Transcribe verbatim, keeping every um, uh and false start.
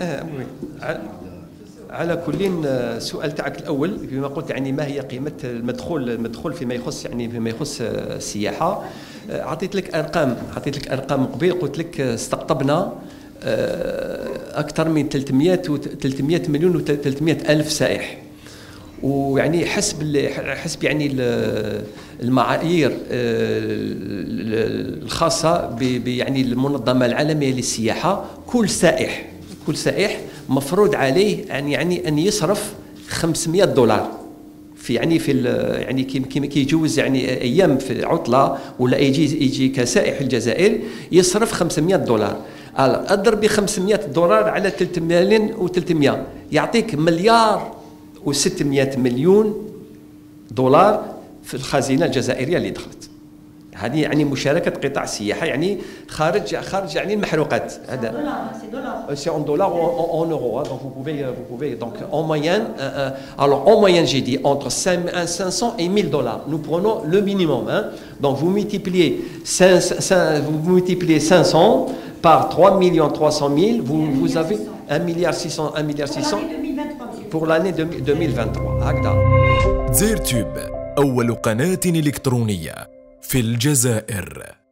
آه على كل سؤال تاعك الاول كما قلت يعني ما هي قيمه المدخول المدخول فيما يخص يعني فيما يخص السياحه. اعطيت لك ارقام اعطيت لك ارقام قبيل، قلت لك استقطبنا اكثر من ثلاثمائة مليون و300 الف سائح، ويعني حسب حسب يعني المعايير الخاصه بيعني المنظمه العالميه للسياحه، كل سائح كل سائح مفروض عليه ان يعني ان يصرف خمسمائة دولار في يعني في يعني كي كيجوز يعني ايام في عطله ولا يجي يجي كسائح الجزائر يصرف خمسمائة دولار، اضرب ب خمسمائة دولار على ثلاث ملايين وثلاثمائة يعطيك مليار وستمائة مليون دولار في الخزينه الجزائريه اللي دخلت. هذه يعني مشاركه قطاع السياحه يعني خارج خارج يعني المحروقات. هذا سي ان دولار او ان اورو دونك vous pouvez vous pouvez donc en moyenne alors en moyenne j'ai dit entre cinq cents et mille dollars nous prenons le minimum hein donc vous multipliez vous multipliez cinq cents par trois millions trois cent mille vous vous avez un milliard six cents un milliard six cents pour l'année deux mille vingt-trois هكذا. زيرتوب اول قناه الكترونيه في الجزائر.